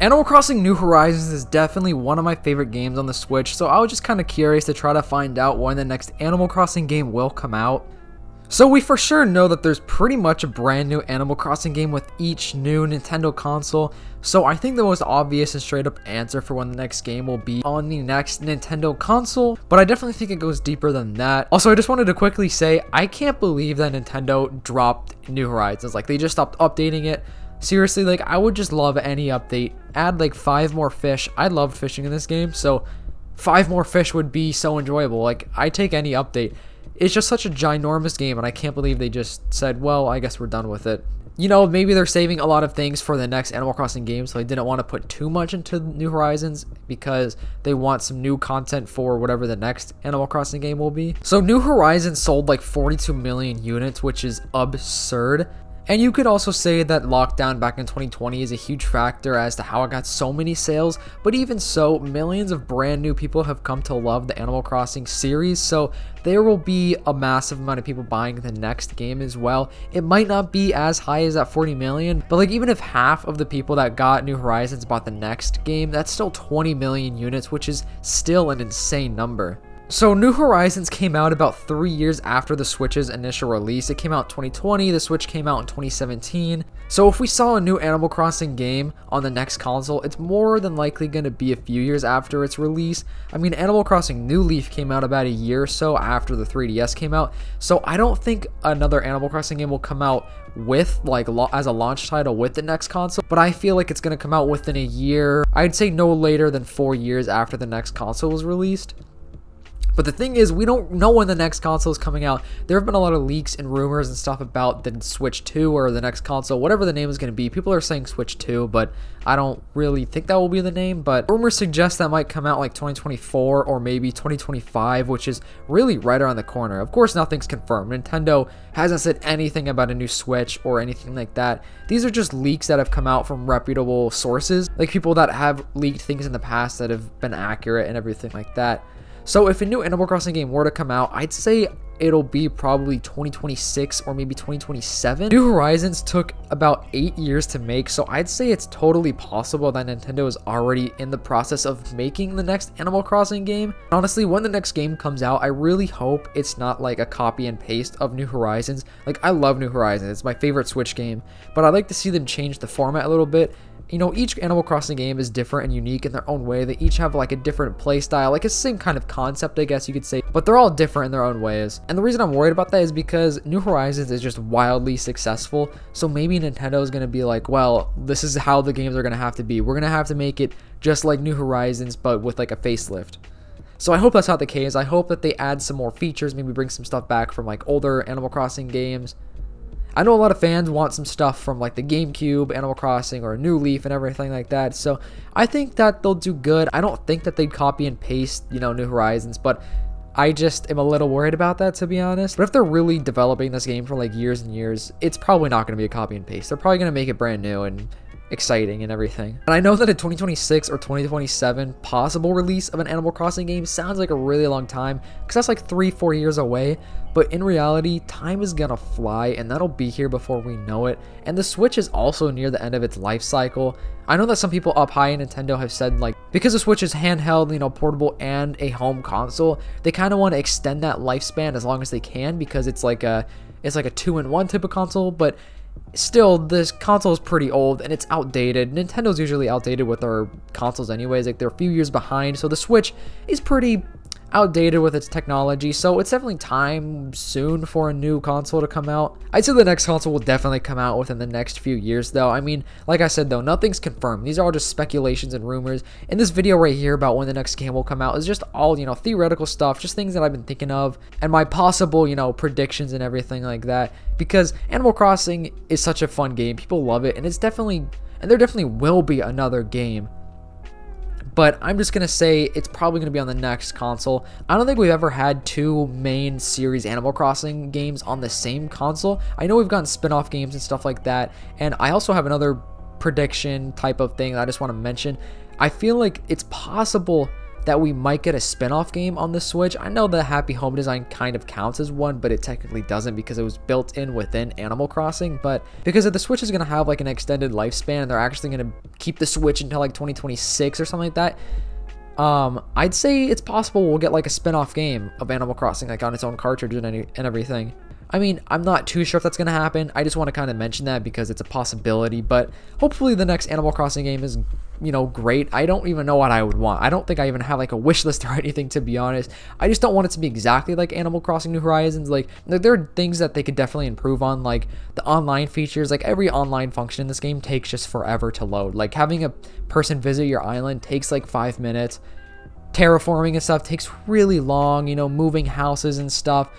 Animal Crossing New Horizons is definitely one of my favorite games on the Switch, so I was just kind of curious to try to find out when the next Animal Crossing game will come out. So we for sure know that there's pretty much a brand new Animal Crossing game with each new Nintendo console, so I think the most obvious and straight up answer for when the next game will be on the next Nintendo console, but I definitely think it goes deeper than that. Also, I just wanted to quickly say, I can't believe that Nintendo dropped New Horizons. Like, they just stopped updating it. Seriously, like, I would just love any update. Add like 5 more fish. I loved fishing in this game, so 5 more fish would be so enjoyable. Like, I take any update. It's just such a ginormous game, and I can't believe they just said, well, I guess we're done with it. You know, maybe they're saving a lot of things for the next Animal Crossing game, so they didn't want to put too much into New Horizons because they want some new content for whatever the next Animal Crossing game will be. So New Horizons sold like 42 million units, which is absurd. And you could also say that lockdown back in 2020 is a huge factor as to how it got so many sales, but even so, millions of brand new people have come to love the Animal Crossing series, so there will be a massive amount of people buying the next game as well. It might not be as high as that 40 million, but like even if half of the people that got New Horizons bought the next game, that's still 20 million units, which is still an insane number. So New Horizons came out about 3 years after the Switch's initial release. It came out in 2020, the Switch came out in 2017. So if we saw a new Animal Crossing game on the next console, it's more than likely going to be a few years after its release. I mean, Animal Crossing New Leaf came out about a year or so after the 3DS came out. So I don't think another Animal Crossing game will come out with like as a launch title with the next console, but I feel like it's going to come out within a year. I'd say no later than 4 years after the next console was released. But the thing is, we don't know when the next console is coming out. There have been a lot of leaks and rumors and stuff about the Switch 2 or the next console, whatever the name is going to be. People are saying Switch 2, but I don't really think that will be the name. But rumors suggest that might come out like 2024 or maybe 2025, which is really right around the corner. Of course, nothing's confirmed. Nintendo hasn't said anything about a new Switch or anything like that. These are just leaks that have come out from reputable sources, like people that have leaked things in the past that have been accurate and everything like that. So if a new Animal Crossing game were to come out, I'd say it'll be probably 2026 or maybe 2027. New Horizons took about 8 years to make, so I'd say it's totally possible that Nintendo is already in the process of making the next Animal Crossing game. Honestly, when the next game comes out, I really hope it's not like a copy and paste of New Horizons. Like, I love New Horizons, it's my favorite Switch game, but I'd like to see them change the format a little bit. You know, each Animal Crossing game is different and unique in their own way. They each have like a different play style, like it's the same kind of concept, I guess you could say, but they're all different in their own ways. And the reason I'm worried about that is because New Horizons is just wildly successful. So maybe Nintendo is going to be like, well, this is how the games are going to have to be. We're going to have to make it just like New Horizons, but with like a facelift. So I hope that's not the case. I hope that they add some more features, maybe bring some stuff back from like older Animal Crossing games. I know a lot of fans want some stuff from like the GameCube, Animal Crossing, or New Leaf and everything like that, so I think that they'll do good. I don't think that they'd copy and paste, you know, New Horizons, but I just am a little worried about that, to be honest. But if they're really developing this game for like years and years, it's probably not going to be a copy and paste. They're probably going to make it brand new and exciting and everything. And I know that a 2026 or 2027 possible release of an Animal Crossing game sounds like a really long time, because that's like 3-4 years away, but in reality, time is gonna fly, and that'll be here before we know it. And the Switch is also near the end of its life cycle. I know that some people up high in Nintendo have said, like, because the Switch is handheld, you know, portable, and a home console, they kind of want to extend that lifespan as long as they can, because it's like a 2-in-1 type of console. But still, this console is pretty old and it's outdated. Nintendo's usually outdated with their consoles anyways, like they're a few years behind, so the Switch is pretty outdated with its technology, so it's definitely time soon for a new console to come out. I'd say the next console will definitely come out within the next few years though. I mean, like I said though, nothing's confirmed. These are all just speculations and rumors, and this video right here about when the next game will come out is just all, you know, theoretical stuff, just things that I've been thinking of and my possible, you know, predictions and everything like that, because Animal Crossing is such a fun game, people love it, and it's definitely, and there definitely will be another game. But I'm just going to say it's probably going to be on the next console. I don't think we've ever had two main series Animal Crossing games on the same console. I know we've gotten spin-off games and stuff like that. And I also have another prediction type of thing that I just want to mention. I feel like it's possible that we might get a spin-off game on the Switch. I know the Happy Home design kind of counts as one, but it technically doesn't because it was built in within Animal Crossing. But because the Switch is going to have like an extended lifespan and they're actually going to keep the Switch until like 2026 or something like that, I'd say it's possible we'll get like a spin-off game of Animal Crossing, like on its own cartridge and everything. I mean, I'm not too sure if that's going to happen. I just want to kind of mention that because it's a possibility, but hopefully the next Animal Crossing game is, you know, great. I don't even know what I would want. I don't think I even have like a wish list or anything, to be honest. I just don't want it to be exactly like Animal Crossing New Horizons. Like, there are things that they could definitely improve on, like the online features. Like, every online function in this game takes just forever to load. Like, having a person visit your island takes like 5 minutes. Terraforming and stuff takes really long, you know, moving houses and stuff.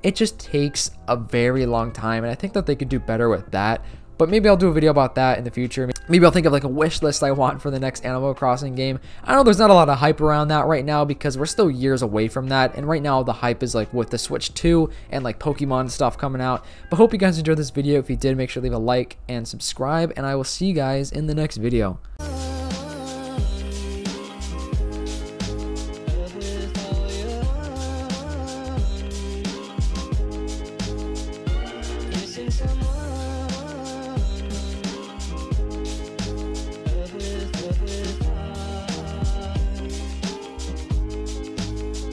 It just takes a very long time, and I think that they could do better with that. But maybe I'll do a video about that in the future. Maybe I'll think of like a wish list I want for the next Animal Crossing game. I know there's not a lot of hype around that right now because we're still years away from that. And right now the hype is like with the Switch 2 and like Pokemon stuff coming out. But hope you guys enjoyed this video. If you did, make sure to leave a like and subscribe. And I will see you guys in the next video. Some